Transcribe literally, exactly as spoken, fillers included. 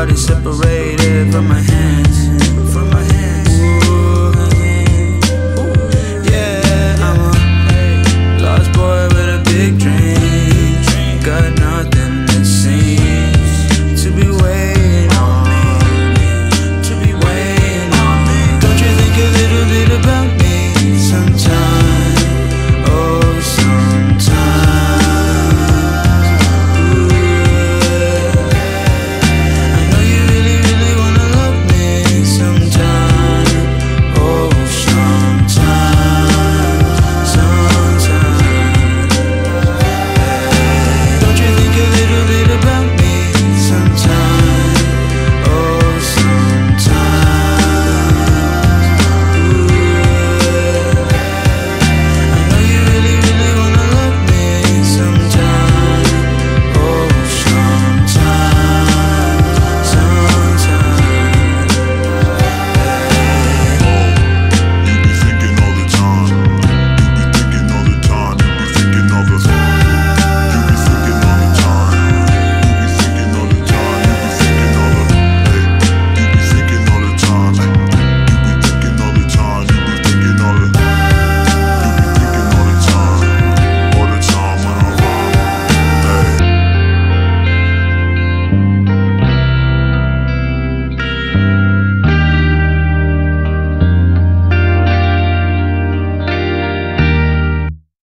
body separated from my hands, from my